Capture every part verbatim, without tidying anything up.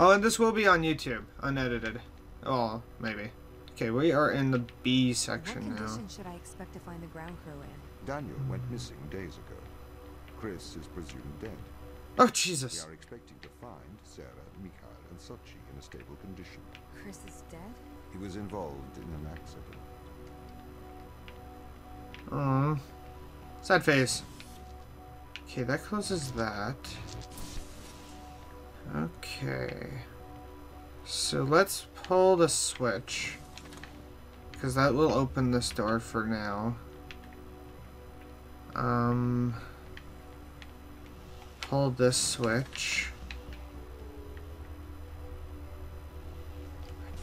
Oh, and this will be on YouTube, unedited. Oh, maybe. Okay, we are in the B section now. What condition should I expect to find the ground crew in? Daniel went missing days ago. Chris is presumed dead. Oh, Jesus. We are expecting to find Sarah, Mikhail, and Sochi in a stable condition. Chris is dead? He was involved in an accident. Aww. Sad face. Okay, that closes that. Okay. So let's pull the switch. Because that will open this door for now. Um... Pull this switch.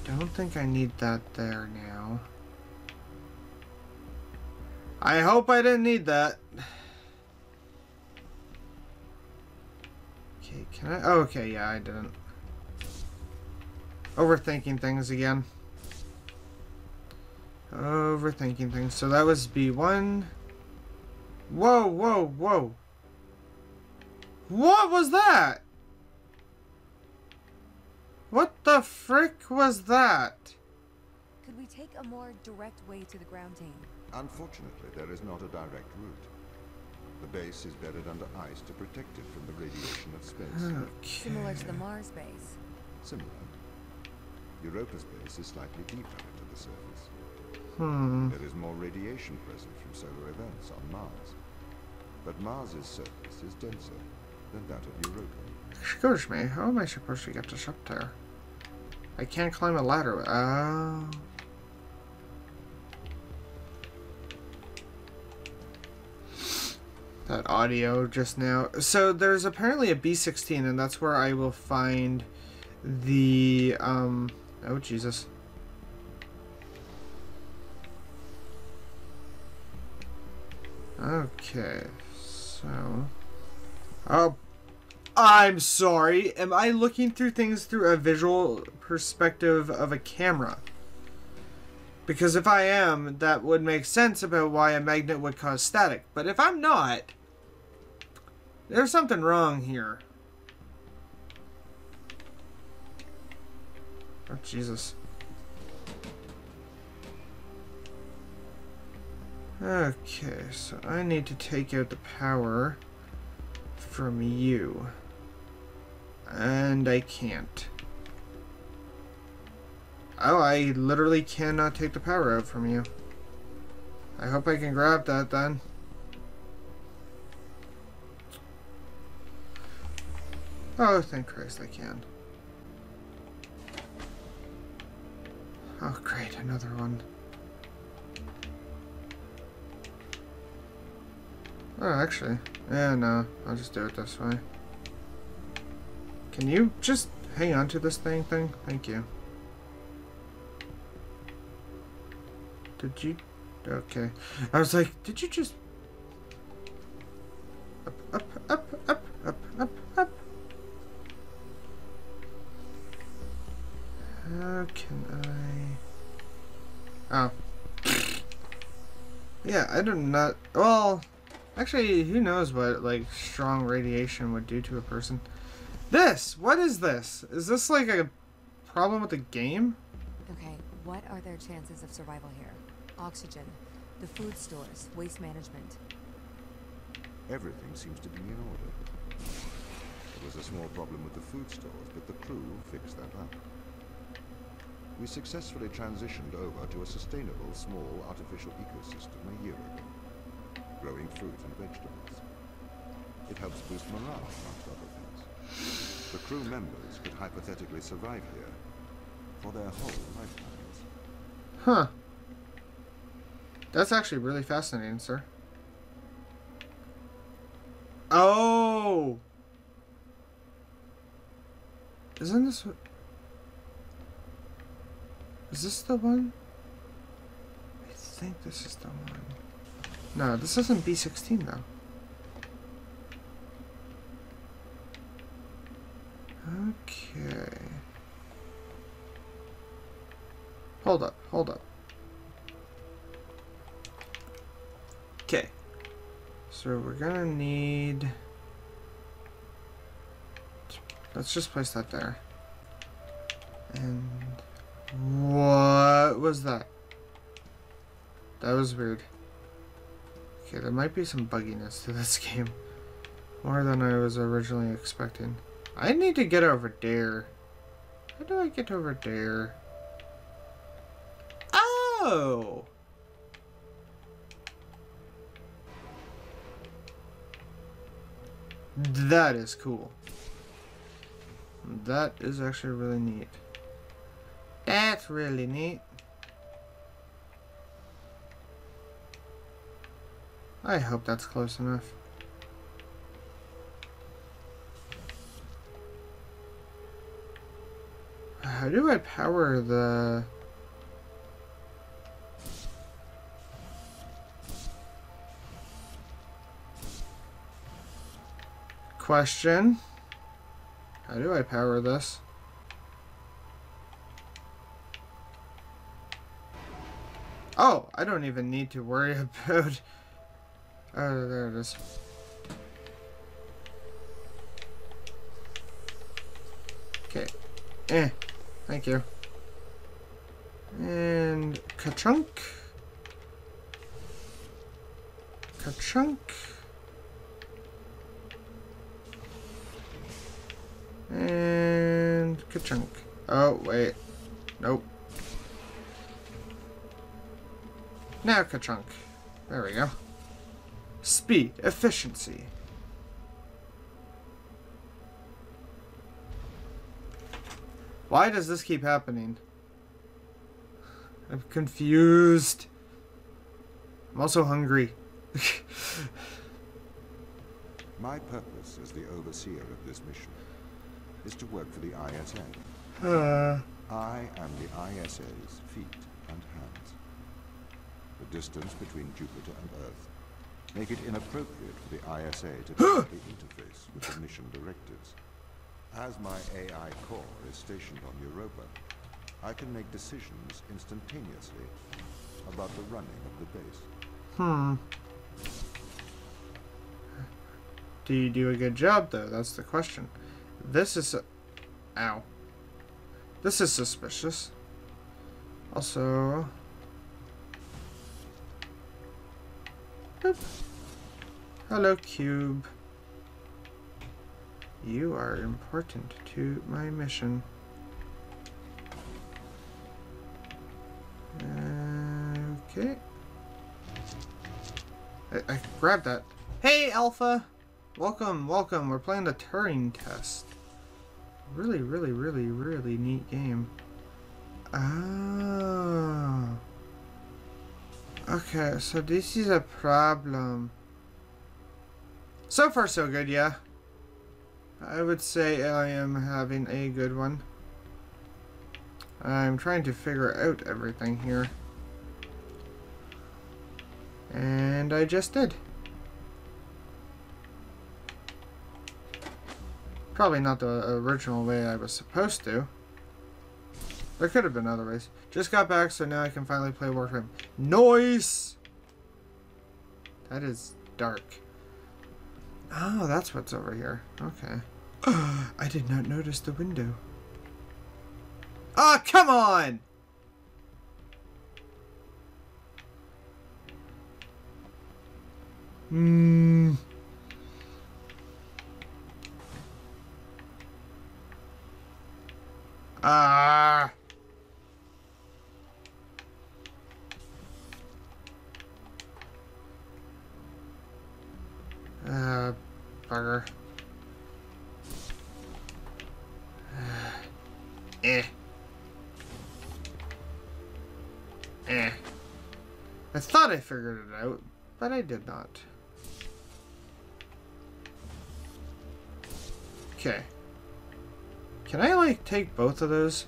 I don't think I need that there now. I hope I didn't need that. Okay, can I? Oh, okay, yeah, I didn't. Overthinking things again. Overthinking things. So that was B one. Whoa, whoa, whoa. What was that? What the frick was that? Could we take a more direct way to the ground team? Unfortunately, there is not a direct route. The base is buried under ice to protect it from the radiation of space. Okay. Similar to the Mars base. Similar. Europa's base is slightly deeper into the surface. Hmm. There is more radiation present from solar events on Mars. But Mars's surface is denser than that of Europa. Excuse me, how am I supposed to get this up there? I can't climb a ladder. Oh. That audio just now. So there's apparently a B sixteen, and that's where I will find the, um, oh Jesus. Okay, so, oh. I'm sorry, am I looking through things through a visual perspective of a camera? Because if I am, that would make sense about why a magnet would cause static. But if I'm not, there's something wrong here. Oh, Jesus. Okay, so I need to take out the power from you. And I can't. Oh, I literally cannot take the power out from you. I hope I can grab that then. Oh, thank Christ I can. Oh, great, another one. Oh, actually. Yeah, no, I'll just do it this way. Can you just hang on to this thing thing? Thank you. Did you? Okay. I was like, did you just? Up, up, up, up, up, up, up. How can I? Oh. Yeah, I do not. Well, actually, who knows what like strong radiation would do to a person? This. What is this? Is this like a problem with the game? Okay. What are their chances of survival here? Oxygen, the food stores, waste management. Everything seems to be in order. There was a small problem with the food stores, but the crew fixed that up. We successfully transitioned over to a sustainable, small, artificial ecosystem a year ago, growing fruit and vegetables. It helps boost morale, amongst other things. The crew members could hypothetically survive here for their whole lifetimes. Huh. That's actually really fascinating, sir. Oh! Isn't this what... Is this the one? I think this is the one. No, this isn't B sixteen, though. Okay. Hold up, hold up. Okay, so we're gonna need, let's just place that there. And what was that? That was weird. Okay, there might be some bugginess to this game. More than I was originally expecting. I need to get over there. How do I get over there? Oh! That is cool. That is actually really neat. That's really neat. I hope that's close enough. How do I power the... Question? How do I power this? Oh, I don't even need to worry about... Oh, there it is. Okay. Eh. Thank you. And ka-chunk. Ka-chunk. And ka-chunk. Oh, wait. Nope. Now ka-chunk. There we go. Speed. Efficiency. Why does this keep happening? I'm confused. I'm also hungry. My purpose as the overseer of this mission is to work for the I S A. Uh. I am the I S A's feet and hands. The distance between Jupiter and Earth make it inappropriate for the I S A to directly interface with the mission directives. As my A I core is stationed on Europa, I can make decisions instantaneously about the running of the base. Hmm. Do you do a good job, though? That's the question. This is... Ow. This is suspicious. Also... Boop. Hello, cube. You are important to my mission. Okay. I, I grabbed that. Hey, Alpha! Welcome, welcome. We're playing the Turing Test. Really, really, really, really neat game. Oh. Okay, so this is a problem. So far, so good, yeah. I would say I am having a good one. I'm trying to figure out everything here. And I just did. Probably not the original way I was supposed to. There could have been other ways. Just got back, so now I can finally play Warframe. Noise! That is dark. Oh, that's what's over here. Okay. Oh, I did not notice the window. Ah, oh, come on! Hmm. Ah. Uh, bugger. Uh, eh. Eh. I thought I figured it out, but I did not. Okay. Can I, like, take both of those?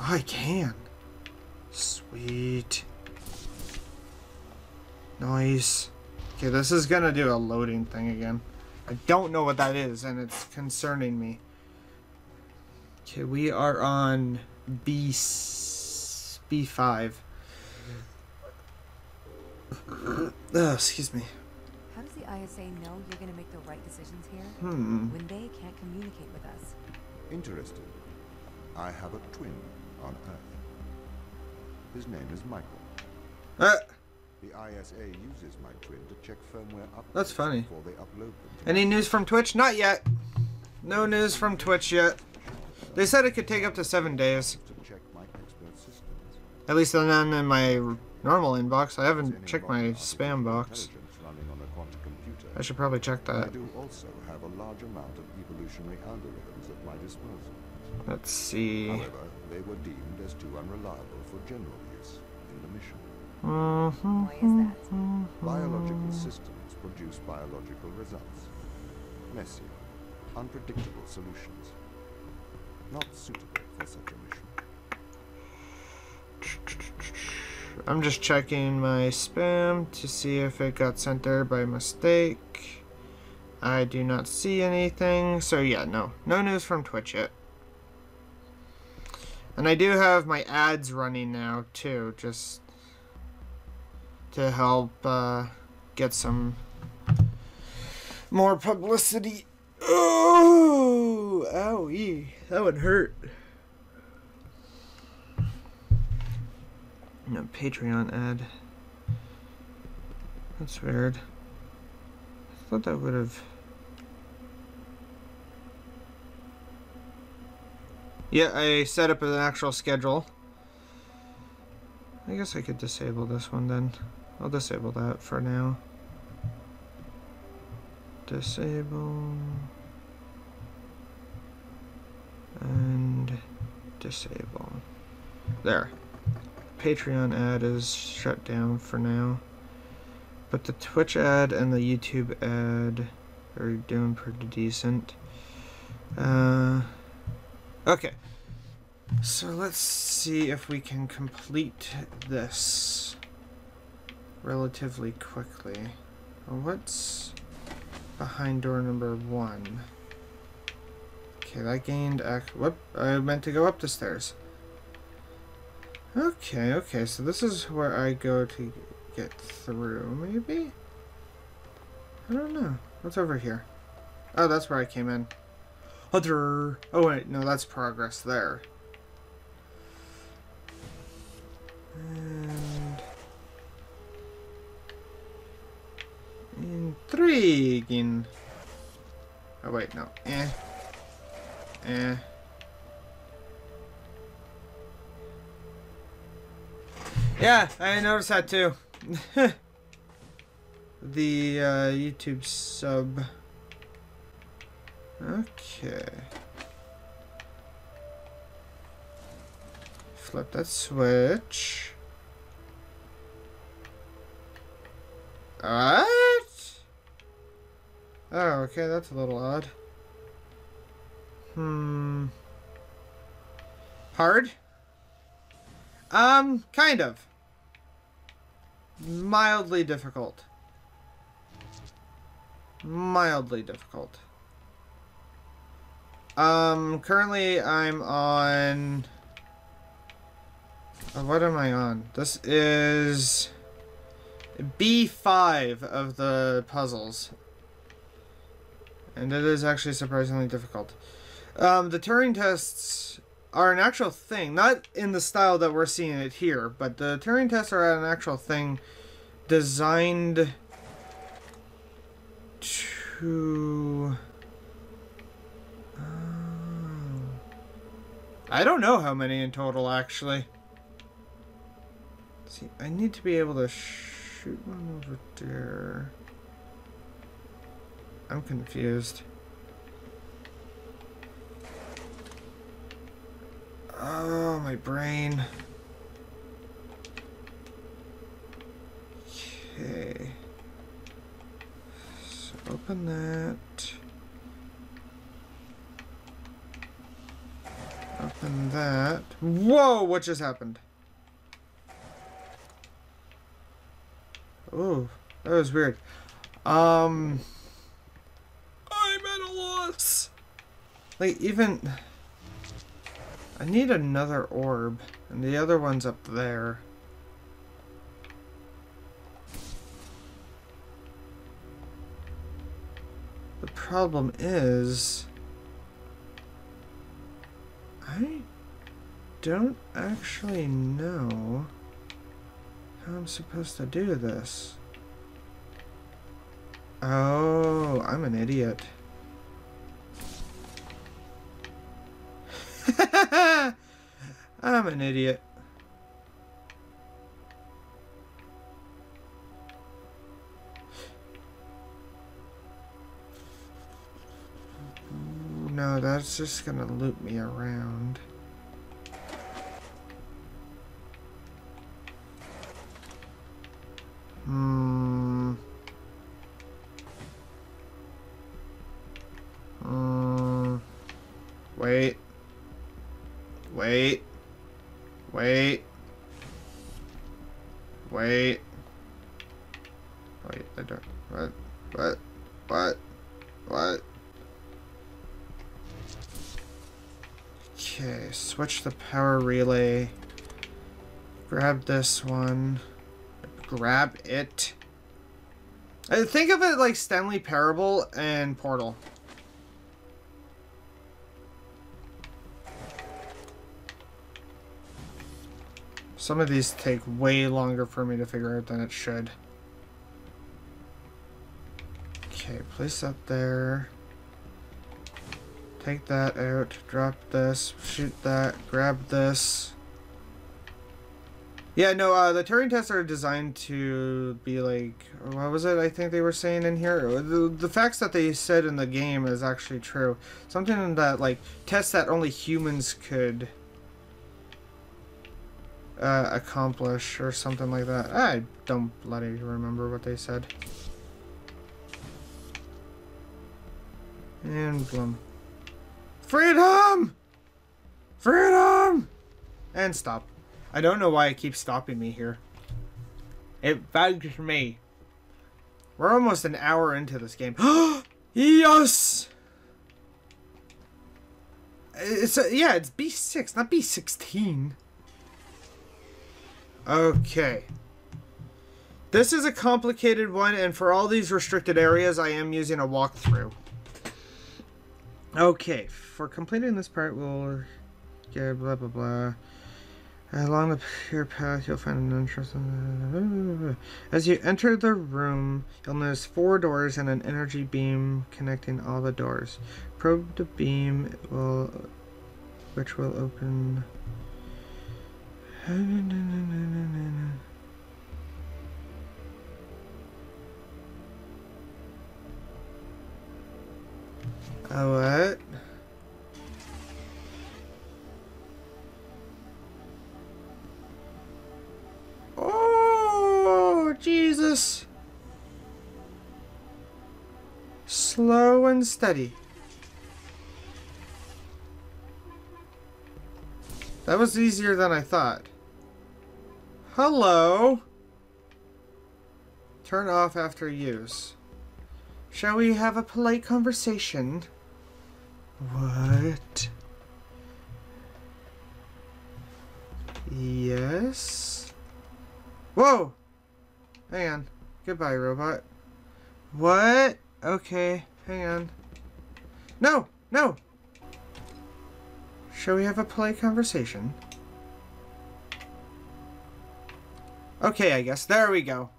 Oh, I can. Sweet. Nice. Okay, this is gonna do a loading thing again. I don't know what that is, and it's concerning me. Okay, we are on B five. Oh, excuse me. How does the I S A know you're going to make the right decisions here hmm. when they can't communicate with us? Interesting. I have a twin on Earth. His name is Michael. Uh. The I S A uses my twin to check firmware up. That's funny. Before they upload them. Any news from Twitch? Not yet. No news from Twitch yet. They said it could take up to seven days. To check my expert systems. At least none in my normal inbox. I haven't checked my spam box. I should probably check that. I do also have a large amount of evolutionary algorithms at my disposal. Let's see. However, they were deemed as too unreliable for general use in the mission. Mm-hmm. Why is that? Mm-hmm. Biological systems produce biological results. Messy, unpredictable solutions. Not suitable for such a mission. I'm just checking my spam to see if it got sent there by mistake. I do not see anything. So yeah, no. No news from Twitch yet. And I do have my ads running now too, just to help uh, get some more publicity. Oh, owie. That would hurt. No Patreon ad. That's weird. I thought that would have. Yeah, I set up an actual schedule. I guess I could disable this one then. I'll disable that for now. Disable. And disable. There. Patreon ad is shut down for now, but the Twitch ad and the YouTube ad are doing pretty decent. Uh, okay, so let's see if we can complete this relatively quickly. What's behind door number one? Okay, that gained ac- whoop, I meant to go up the stairs. Okay, okay, so this is where I go to get through, maybe? I don't know. What's over here? Oh, that's where I came in. Other. Oh, wait, no, that's progress there. And intriguing. Oh, wait, no. Eh. Eh. Yeah, I noticed that too. The uh, YouTube sub. Okay. Flip that switch. What? Oh, okay, that's a little odd. Hmm. Hard? Um, kind of. Mildly difficult. Mildly difficult. Um, currently I'm on... Oh, what am I on? This is... B five of the puzzles. And it is actually surprisingly difficult. Um, the Turing tests are an actual thing, not in the style that we're seeing it here, but the Turing tests are an actual thing designed to... Um, I don't know how many in total, actually. See, I need to be able to shoot one over there. I'm confused. Oh, my brain. Okay. So open that. Open that. Whoa, what just happened? Oh, that was weird. Um, I'm at a loss. Like, even... I need another orb, and the other one's up there. problem is, I don't actually know how I'm supposed to do this. Oh, I'm an idiot. I'm an idiot. No, that's just gonna loop me around. Hmm. Hmm. Wait. Wait. Wait. Wait. Wait, I don't. What? What? What? What? Okay, switch the power relay. Grab this one. Grab it. I think of it like Stanley Parable and Portal. Some of these take way longer for me to figure out than it should. Okay, place up there. Take that out, drop this, shoot that, grab this. Yeah, no, uh, the Turing tests are designed to be like, what was it I think they were saying in here? The, the facts that they said in the game is actually true. Something that, like, tests that only humans could uh, accomplish or something like that. I don't bloody remember what they said. And blum. Freedom! Freedom! And stop. I don't know why it keeps stopping me here. It bugs me. We're almost an hour into this game. Yes! It's a, yeah, it's B six, not B sixteen. Okay. This is a complicated one, and for all these restricted areas, I am using a walkthrough. Okay, for completing this part, we'll get blah blah blah. Along the pure path, you'll find an interesting. As you enter the room, you'll notice four doors and an energy beam connecting all the doors. Probe the beam, will, which will open. Uh, what? Oh, Jesus. Slow and steady. That was easier than I thought. Hello. Turn off after use. Shall we have a polite conversation? What? Yes? Whoa! Hang on. Goodbye, robot. What? Okay, hang on. No! No! Shall we have a polite conversation? Okay, I guess. There we go.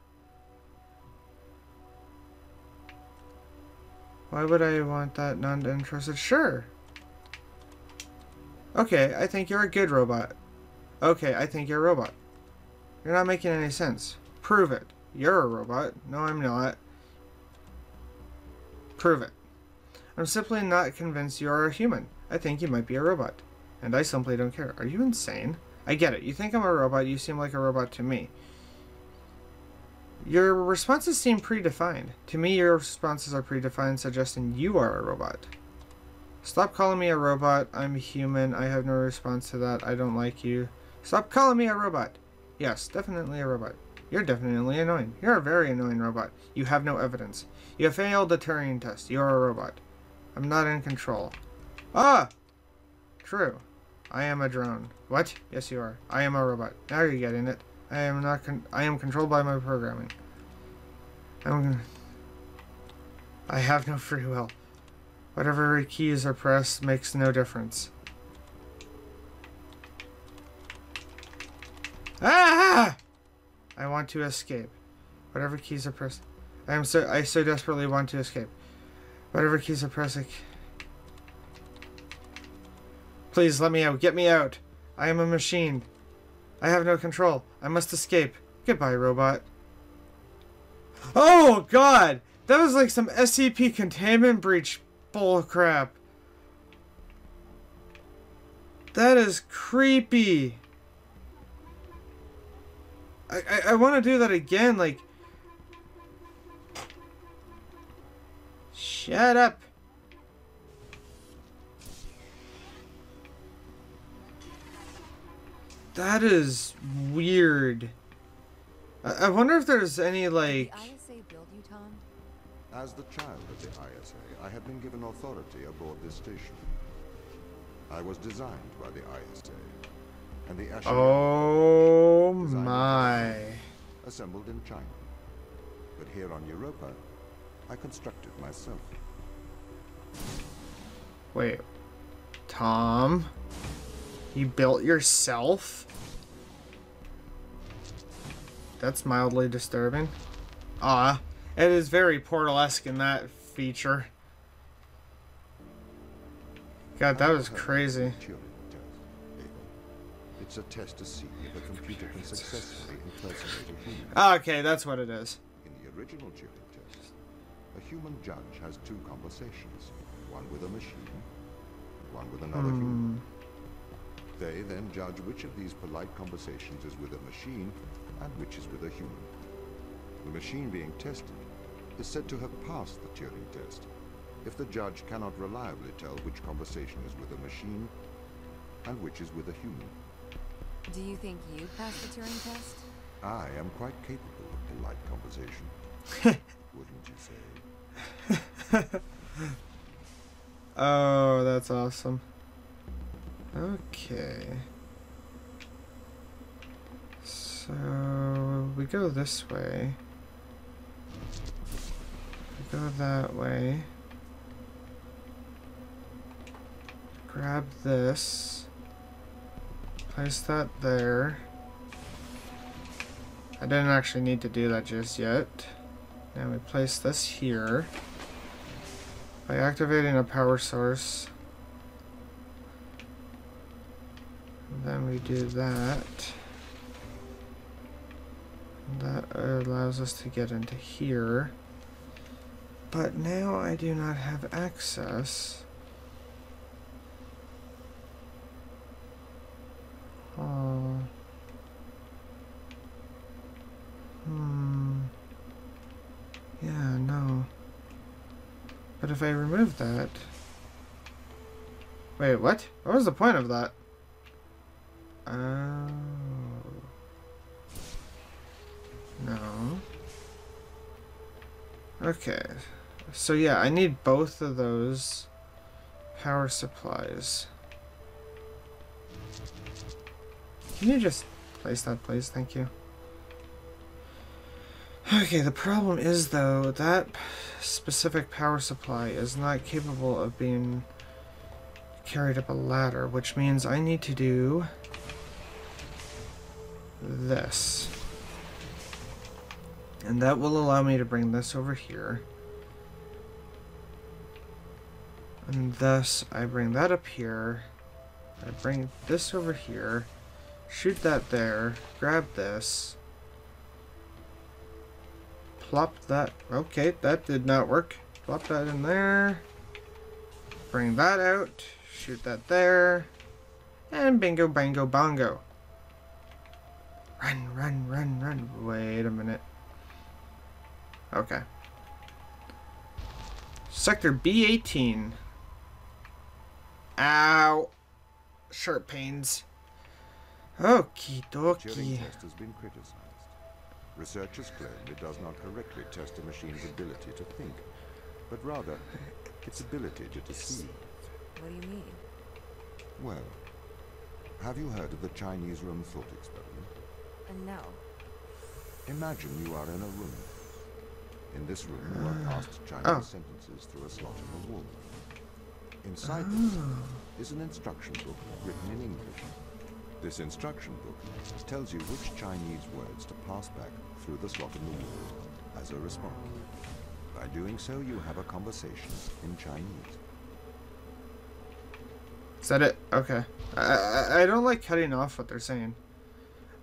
Why would I want that non-interested? Sure. Okay, I think you're a good robot. Okay, I think you're a robot. You're not making any sense. Prove it. You're a robot. No, I'm not. Prove it. I'm simply not convinced you're a human. I think you might be a robot. And I simply don't care. Are you insane? I get it. You think I'm a robot. You seem like a robot to me. Your responses seem predefined. To me, your responses are predefined, suggesting you are a robot. Stop calling me a robot. I'm human. I have no response to that. I don't like you. Stop calling me a robot. Yes, definitely a robot. You're definitely annoying. You're a very annoying robot. You have no evidence. You have failed the Turing test. You're a robot. I'm not in control. Ah! True. I am a drone. What? Yes, you are. I am a robot. Now you're getting it. I am not. Con I am controlled by my programming. I'm. I have no free will. Whatever keys are pressed makes no difference. Ah! I want to escape. Whatever keys are pressed. I am so I so desperately want to escape. Whatever keys are pressed. Please let me out. Get me out. I am a machine. I have no control. I must escape. Goodbye, robot. Oh God! That was like some S C P containment breach bullcrap. That is creepy. I, I, I want to do that again, like... Shut up! That is weird. I, I wonder if there's any, like... Did the I S A build you, Tom? As the child of the I S A, I had been given authority aboard this station. I was designed by the I S A. And the oh my! Assembled in China, but here on Europa, I constructed myself. Wait, Tom, you built yourself? That's mildly disturbing. Ah, it is very Portal-esque in that feature. God, that was crazy. It's a test to see if a computer can successfully impersonate a human. Ah, okay, that's what it is. In the original Turing test, a human judge has two conversations, one with a machine, one with another mm. human. They then judge which of these polite conversations is with a machine and which is with a human. The machine being tested is said to have passed the Turing test if the judge cannot reliably tell which conversation is with a machine and which is with a human. Do you think you passed the Turing test? I am quite capable of polite conversation. Wouldn't you say? Oh, that's awesome. Okay. So, we go this way. We go that way. Grab this. Place that there. I didn't actually need to do that just yet. Now we place this here. By activating a power source. And then we do that. And that allows us to get into here. But now I do not have access. Oh. Hmm. Yeah, no. But if I remove that... Wait, what? What was the point of that? Oh. No. Okay. So yeah, I need both of those power supplies. Can you just place that, please? Thank you. Okay, the problem is, though, that specific power supply is not capable of being carried up a ladder, which means I need to do this. And that will allow me to bring this over here. And thus, I bring that up here. I bring this over here. Shoot that there. Grab this. Plop that. Okay, that did not work. Plop that in there. Bring that out. Shoot that there. And bingo, bango, bongo. Run, run, run, run. Wait a minute. Okay. Sector B eighteen. Ow. Sharp pains. Okie dokie. Turing test has been criticized. Researchers claim it does not correctly test a machine's ability to think, but rather its ability to deceive. What do you mean? Well, have you heard of the Chinese room thought experiment? Uh, no. Imagine you are in a room. In this room, you are asked Chinese uh, oh. sentences through a slot in the wall. Inside the book is an instruction book written in English. This instruction book tells you which Chinese words to pass back through the slot in the wall as a response. By doing so, you have a conversation in Chinese. Is that it? Okay. I, I, I don't like cutting off what they're saying.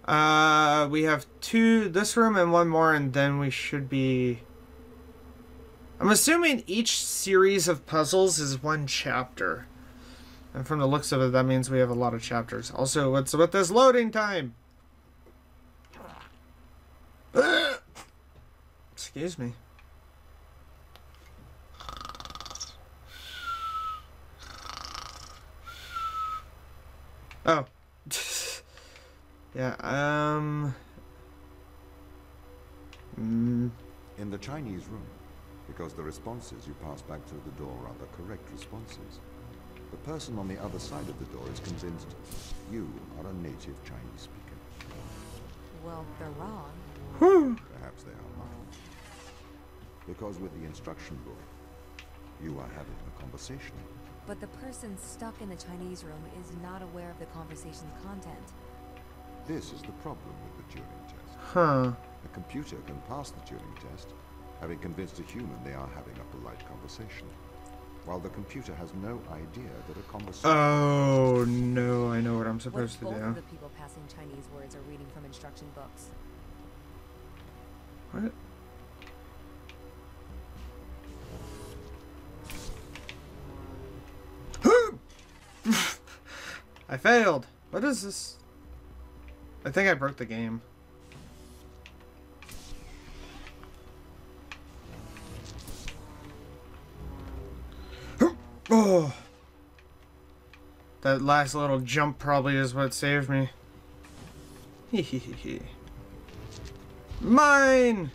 Uh, we have two, this room and one more, and then we should be... I'm assuming each series of puzzles is one chapter. And from the looks of it, that means we have a lot of chapters. Also, what's with this loading time? Excuse me. Oh. Yeah, um... Mm. In the Chinese room, because the responses you pass back through the door are the correct responses, the person on the other side of the door is convinced you are a native Chinese speaker. Well, they're wrong. Hmm. Perhaps they are not. Because with the instruction book, you are having a conversation. But the person stuck in the Chinese room is not aware of the conversation's content. This is the problem with the Turing test. Huh. A computer can pass the Turing test, having convinced a human they are having a polite conversation, while the computer has no idea that a conversation... Oh, no, I know what I'm supposed what to do. Both of the people passing Chinese words are reading from instruction books. What? I failed. What is this? I think I broke the game. Oh. That last little jump probably is what saved me. Hehehehe. Mine.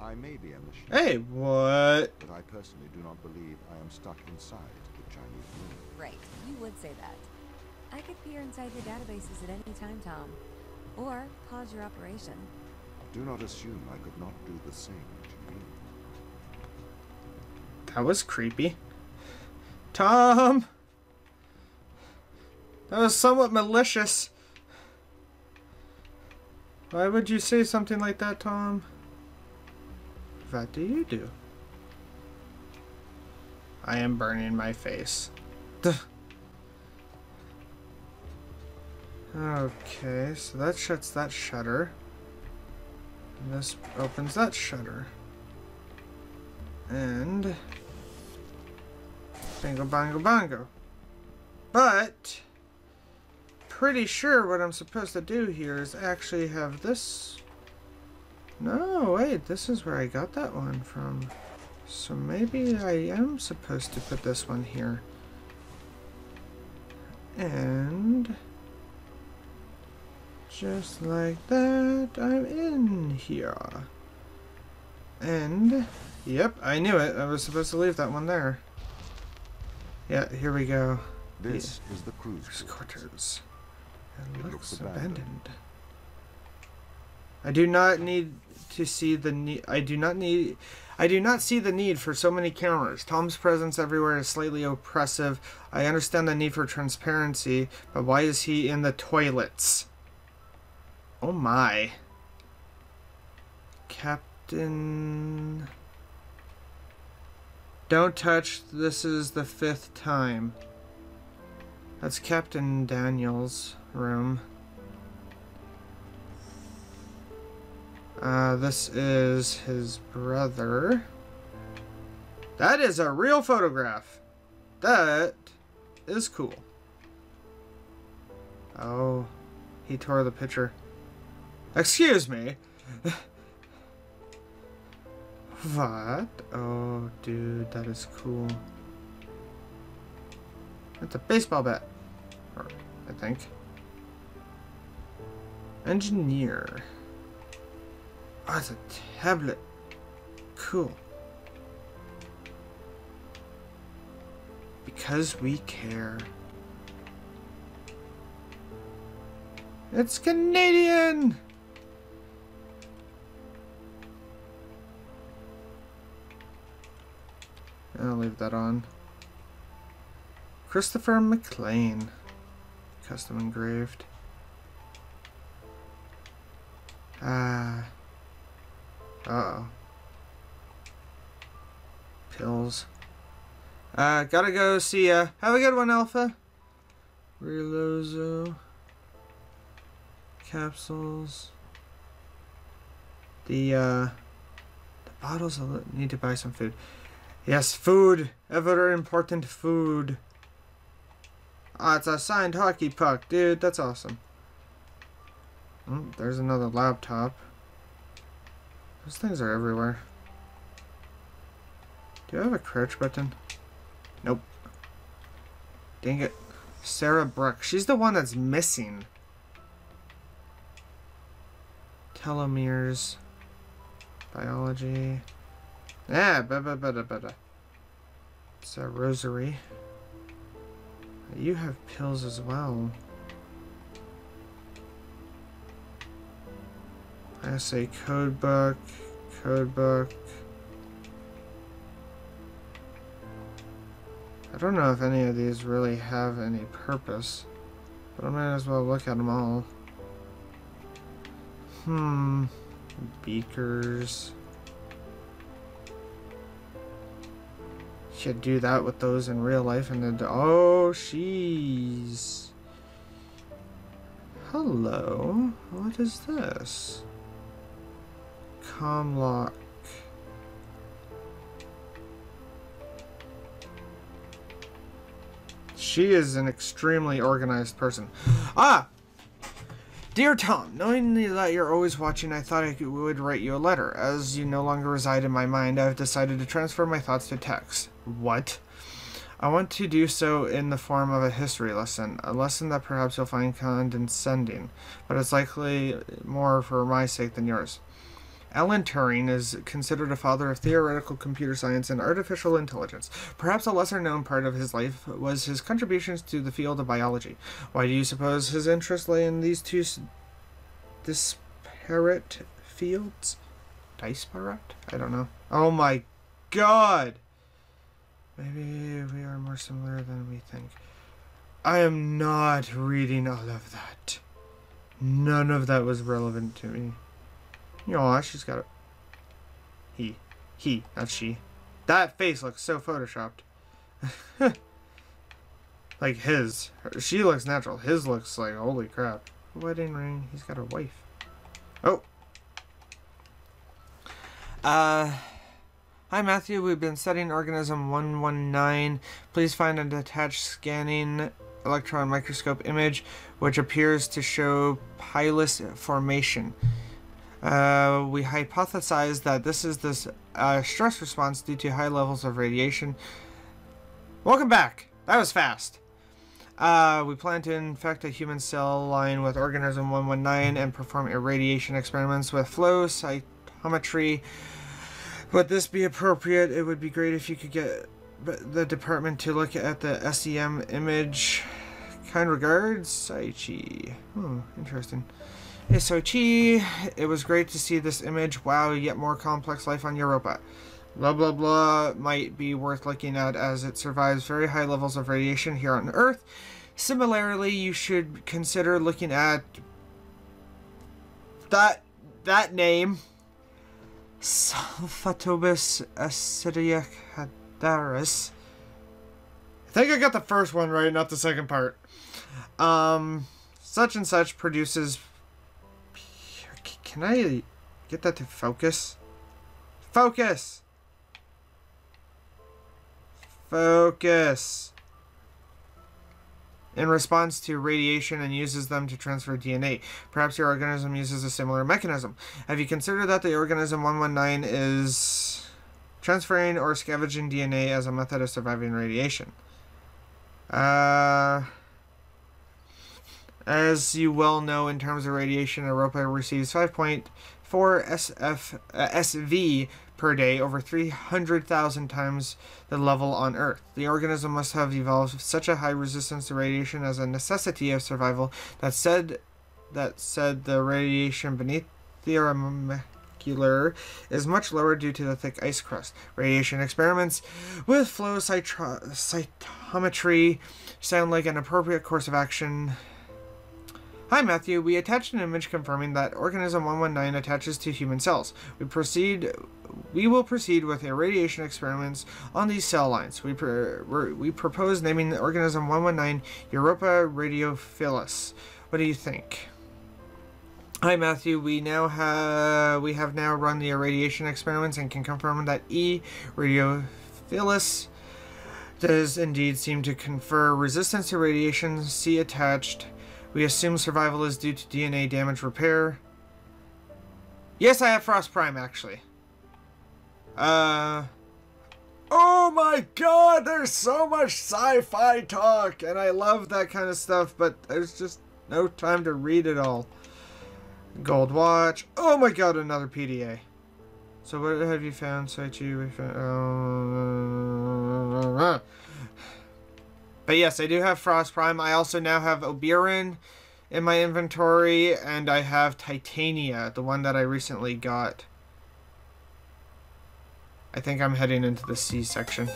I may be a machine. Hey, what? But I personally do not believe I am stuck inside the Chinese room. Right. You would say that. I could peer inside your databases at any time, Tom. Or pause your operation. Do not assume I could not do the same to you. That was creepy. Tom! That was somewhat malicious. Why would you say something like that, Tom? What do you do? I am burning my face. Duh. Okay, so that shuts that shutter. And this opens that shutter. And... Bingo, bongo, bongo. But... Pretty sure what I'm supposed to do here is actually have this... No, wait, this is where I got that one from. So maybe I am supposed to put this one here. And... Just like that, I'm in here. And, yep, I knew it. I was supposed to leave that one there. Yeah, here we go. This yeah. is the cruise quarters. It, it looks, looks abandoned. abandoned. I do not need to see the need. I do not need. I do not see the need for so many cameras. Tom's presence everywhere is slightly oppressive. I understand the need for transparency, but why is he in the toilets? Oh my. Captain... Don't touch. This is the fifth time. That's Captain Daniel's room. Uh, this is his brother. That is a real photograph. That is cool. Oh, he tore the picture. Excuse me. What? Oh, dude, that is cool. That's a baseball bat. Or, I think. Engineer. Oh, it's a tablet. Cool. Because we care. It's Canadian! I'll leave that on. Christopher McLean. Custom engraved. Uh, uh-oh. Pills. Uh, gotta go, see ya. Have a good one, Alpha. Relozo. Capsules. The, uh, the bottles, I need to buy some food. Yes, food. Ever important food. Ah, oh, it's a signed hockey puck, dude. That's awesome. Oh, there's another laptop. Those things are everywhere. Do I have a crouch button? Nope. Dang it. Sarah Brooke. She's the one that's missing. Telomeres. Biology. Yeah, ba ba ba da ba da. It's a rosary. You have pills as well. I say code book, code book. I don't know if any of these really have any purpose, but I might as well look at them all. Hmm. Beakers. Should do that with those in real life and then... Oh, she's... Hello. What is this? Comlock. She is an extremely organized person. Ah! Dear Tom, knowing that you're always watching, I thought I would write you a letter. As you no longer reside in my mind, I have decided to transfer my thoughts to text. What? I want to do so in the form of a history lesson, a lesson that perhaps you'll find condescending, but it's likely more for my sake than yours. Alan Turing is considered a father of theoretical computer science and artificial intelligence. Perhaps a lesser-known part of his life was his contributions to the field of biology. Why do you suppose his interest lay in these two disparate fields? Disparate? I don't know. Oh my god! Maybe we are more similar than we think. I am not reading all of that. None of that was relevant to me. Aw, she's got a... He. He, not she. That face looks so photoshopped. Like his. She looks natural. His looks like, holy crap. Wedding ring. He's got a wife. Oh. Uh... Hi, Matthew. We've been studying organism one one nine. Please find an attached scanning electron microscope image, which appears to show pilus formation. Uh, we hypothesize that this is this uh, stress response due to high levels of radiation. Welcome back. That was fast. Uh, we plan to infect a human cell line with organism one one nine and perform irradiation experiments with flow cytometry. Would this be appropriate? It would be great if you could get the department to look at the S E M image. Kind regards, Sochi. Hmm, interesting. Hey, Sochi, it was great to see this image. Wow, yet more complex life on Europa. Blah, blah, blah might be worth looking at as it survives very high levels of radiation here on Earth. Similarly, you should consider looking at that, that name. Salphatobis acidiacaris. I think I got the first one right, not the second part. Um, such and such produces... Can I get that to focus? Focus! Focus! In response to radiation and uses them to transfer D N A. Perhaps your organism uses a similar mechanism. Have you considered that the organism one one nine is transferring or scavenging D N A as a method of surviving radiation? Uh... As you well know, in terms of radiation, Europa receives five point four S V per day, over three hundred thousand times the level on Earth. The organism must have evolved such a high resistance to radiation as a necessity of survival. That said, that said, the radiation beneath the molecular is much lower due to the thick ice crust. Radiation experiments with flow cytometry sound like an appropriate course of action. Hi, Matthew. We attached an image confirming that organism one one nine attaches to human cells. We proceed. We will proceed with irradiation experiments on these cell lines. We pr we propose naming the organism one one nine Europa radiophilus. What do you think? Hi, Matthew. We now have we have now run the irradiation experiments and can confirm that E. radiophilus does indeed seem to confer resistance to radiation. See attached. We assume survival is due to D N A damage repair. Yes, I have Frost Prime, actually. Uh, oh my god, there's so much sci-fi talk, and I love that kind of stuff, but there's just no time to read it all. Gold watch. Oh my god, another P D A. So what have you found, Sochi? Uh, But yes, I do have Frost Prime. I also now have Oberon in my inventory, and I have Titania, the one that I recently got. I think I'm heading into the C section.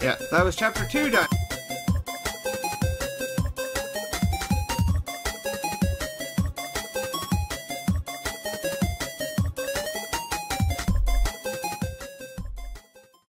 Yeah, that was chapter two done.